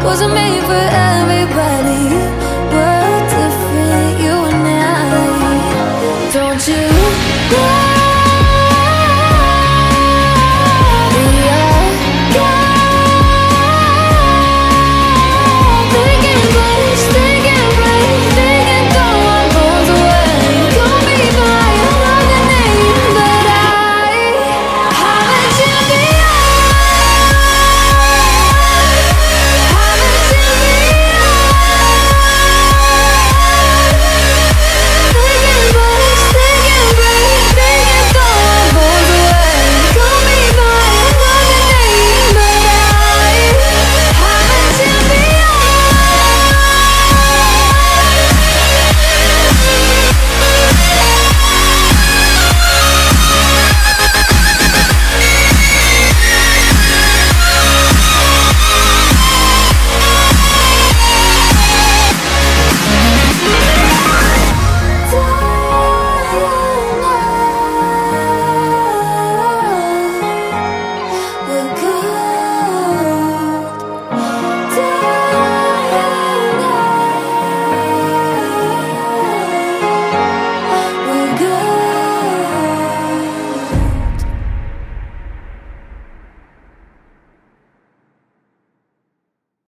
Wasn't made for